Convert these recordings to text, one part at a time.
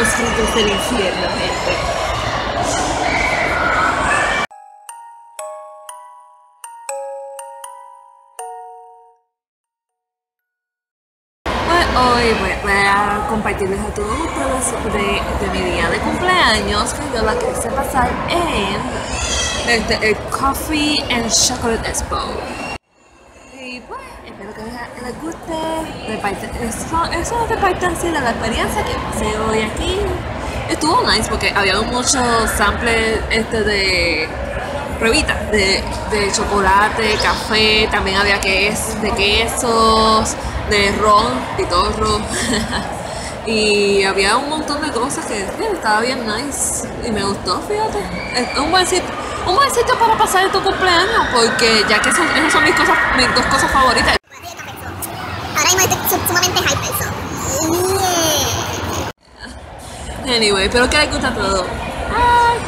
recintos del infierno, gente. Hoy voy a compartirles a todos ustedes de mi día de cumpleaños, que yo la quise pasar en el Coffee and Chocolate Expo. Y pues, espero que les guste. Eso es de parte así de la experiencia que pasé hoy aquí. Estuvo nice porque había muchos samples de pruebitas de chocolate, café, también había de quesos, de ron, de torro y había un montón de cosas que estaba bien nice y me gustó, fíjate. Es un buen sitio para pasar tu cumpleaños, porque ya que esas son mis dos cosas favoritas. Ahora mismo estoy sumamente hyper. Yeah. Anyway, espero que les gusta todo. Bye.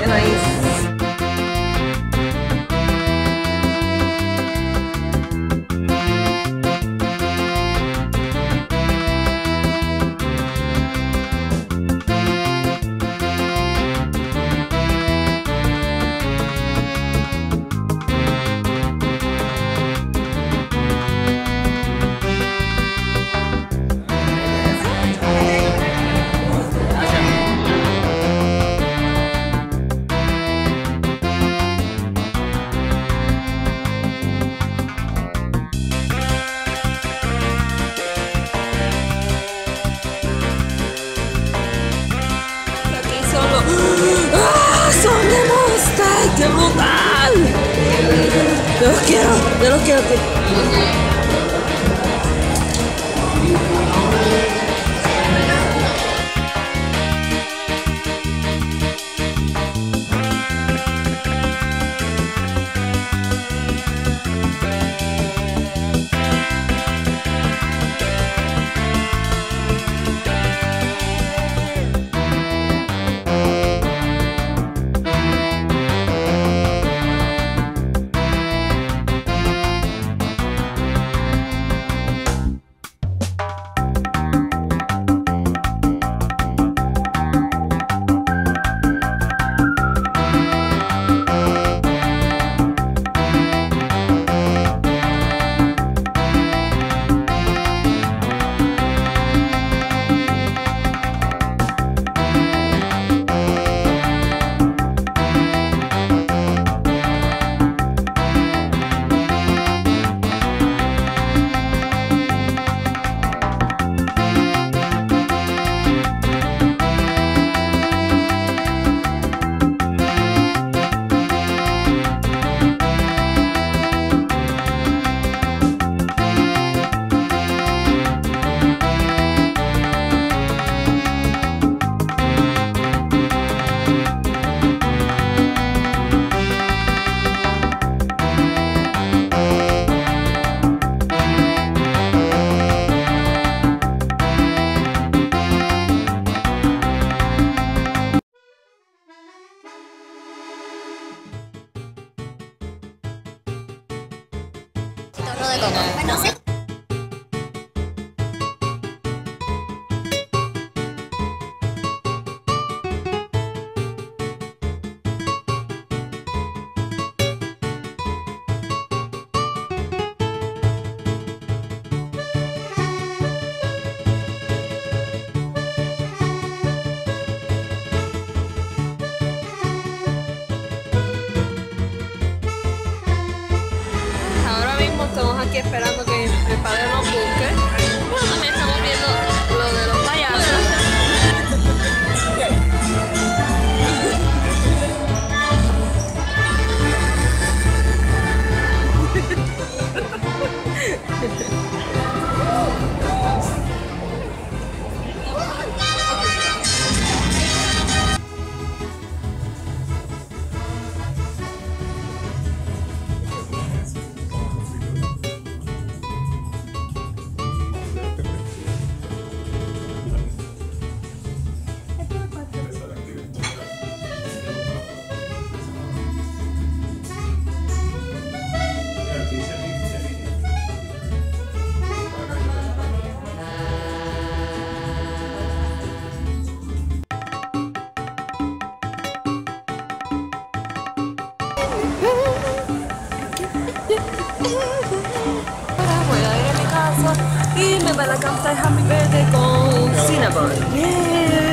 Qué nice. ¡Son de Mustang! ¡Qué brutal! ¡Yo los quiero! De coco. Bueno, sí. Estamos aquí esperando que el padre nos busque. Bueno, también estamos viendo lo de los payasos. 여기 메말라 감자 햄버거 con Cinnabon.